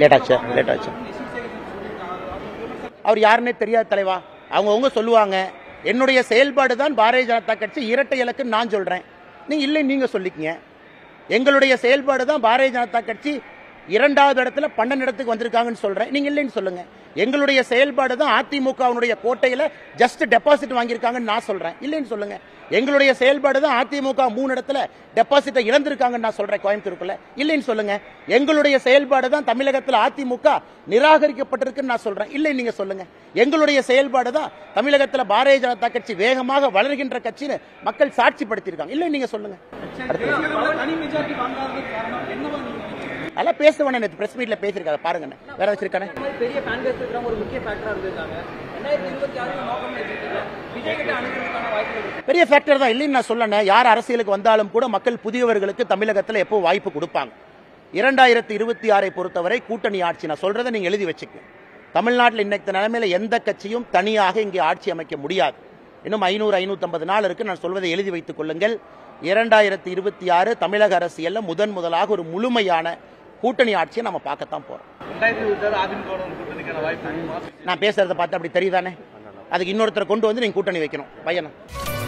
லேட்டாச்சு லேட்டாச்சு. அவர் யாருன்னே தெரியாத தலைவா, அவங்கவுங்க சொல்லுவாங்க. என்னுடைய செயல்பாடு தான் பாரதிய ஜனதா கட்சி இரட்டை இலக்குன்னு நான் சொல்கிறேன், நீங்கள் இல்லை நீங்கள் சொல்லிக்கங்க. எங்களுடைய செயல்பாடு தான் பாரதிய ஜனதா கட்சி 2வது இடத்துல 12 இடத்துக்கு வந்திருக்காங்கன்னு சொல்கிறேன், நீங்கள் இல்லைன்னு சொல்லுங்கள். எங்களுடைய செயல்பாடு தான் அதிமுகவுடைய கோட்டையில் ஜஸ்ட் டெபாசிட் வாங்கியிருக்காங்கன்னு நான் சொல்கிறேன், இல்லைன்னு சொல்லுங்கள். எங்களுடைய செயல்பாடு தான் அதிமுக 3 இடத்துல டெபாசிட்டை இழந்திருக்காங்கன்னு நான் சொல்கிறேன் கோயம்புத்தூருக்குள்ளே, இல்லைன்னு சொல்லுங்கள். எங்களுடைய செயல்பாடு தான் தமிழகத்தில் அதிமுக நிராகரிக்கப்பட்டிருக்குன்னு நான் சொல்கிறேன், இல்லைன்னு நீங்கள் சொல்லுங்கள். எங்களுடைய செயல்பாடு தான் தமிழகத்தில் பாரதிய ஜனதா கட்சி வேகமாக வளர்கின்ற கட்சின்னு மக்கள் சாட்சிப்படுத்தியிருக்காங்க, இல்லைன்னு நீங்கள் சொல்லுங்கள். நல்லா பேசுவானே, நேற்று பிரஸ் மீட்ல பேசியிருக்காங்க பாருங்க. வேற வச்சிருக்கானே பெரிய காங்கிரஸ் இருக்கிற ஒரு முக்கிய ஃபேக்டரா இருந்திருக்காங்க. 2026 நோக்கம் எடுத்துட்டாங்க. விஜய் கிட்ட அனுப்புறதுக்கான வாய்ப்பு பெரிய ஃபேக்டர் தான், இல்லைன்னு நான் சொல்லணும். யார் அரசியலுக்கு வந்தாலும் கூட மக்கள் புதியவர்களுக்கு தமிழகத்தில் எப்போ வாய்ப்பு கொடுப்பாங்க. 2026 பொறுத்தவரை கூட்டணி ஆட்சி, நான் சொல்றதை நீங்க எழுதி வச்சுக்கோங்க. தமிழ்நாட்டில் இன்னைக்கு நிலைமையில எந்த கட்சியும் தனியாக இங்கே ஆட்சி அமைக்க முடியாது. இன்னும் 550 நாள் இருக்கு. நான் சொல்வதை எழுதி வைத்துக் கொள்ளுங்கள். 2026 தமிழக அரசியல்ல முதன் முதலாக ஒரு முழுமையான கூட்டணி ஆட்சியை நம்ம பார்க்கத்தான் போறோம். நான் பேசுறத பார்த்து அப்படி தெரியுதானே, அதுக்கு இன்னொருத்தரை கொண்டு வந்து நீங்க கூட்டணி வைக்கணும் பையனை.